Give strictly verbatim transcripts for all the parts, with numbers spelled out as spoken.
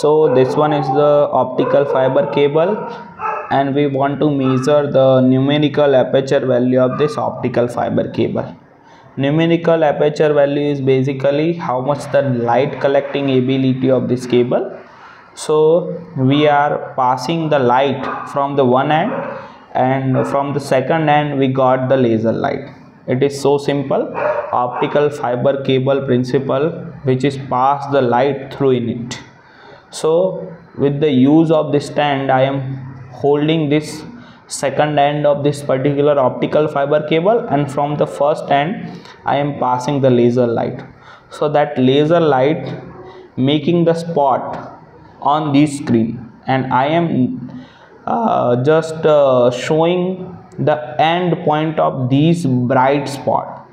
So this one is the optical fiber cable, and we want to measure the numerical aperture value of this optical fiber cable. Numerical aperture value is basically how much the light collecting ability of this cable. So we are passing the light from the one end, and from the second end we got the laser light. It is so simple. Optical fiber cable principle, which is pass the light through in it. So with the use of this stand, I am holding this second end of this particular optical fiber cable, and from the first end I am passing the laser light. So that laser light making the spot on this screen, and I am uh, just uh, showing the end point of these bright spot.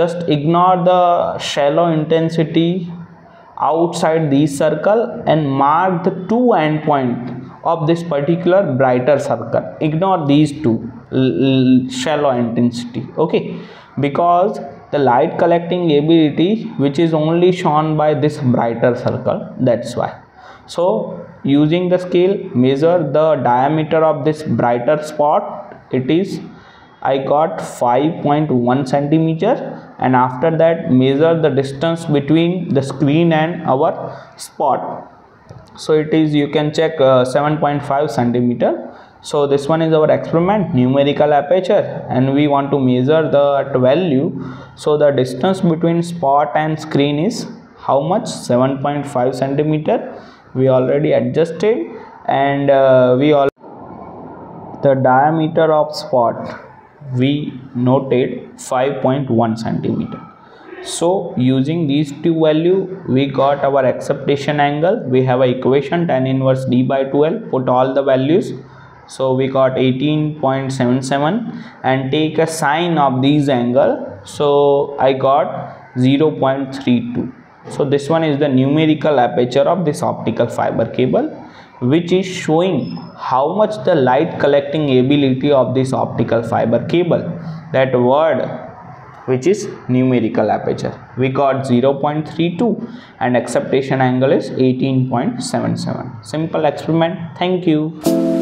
Just ignore the shallow intensity outside this circle and mark the two end point of this particular brighter circle. Ignore these two shallow intensity, okay, because the light collecting ability which is only shown by this brighter circle, that's why. So using the scale, measure the diameter of this brighter spot. It is, I got five point one centimeter, and after that measure the distance between the screen and our spot. So it is, you can check uh, seven point five centimeter. So this one is our experiment, numerical aperture, and we want to measure the value. So the distance between spot and screen is how much? seven point five centimeter. We already adjusted, and uh, we all the diameter of spot we noted five point one centimeter. So using these two value, we got our acceptation angle. We have a equation tan inverse d by twelve. Put all the values. So we got eighteen point seven seven, and take a sine of these angle. So I got zero point three two. So this one is the numerical aperture of this optical fiber cable, which is showing how much the light collecting ability of this optical fiber cable. That word which is numerical aperture. We got zero point three two, and acceptation angle is eighteen point seven seven. Simple experiment. Thank you.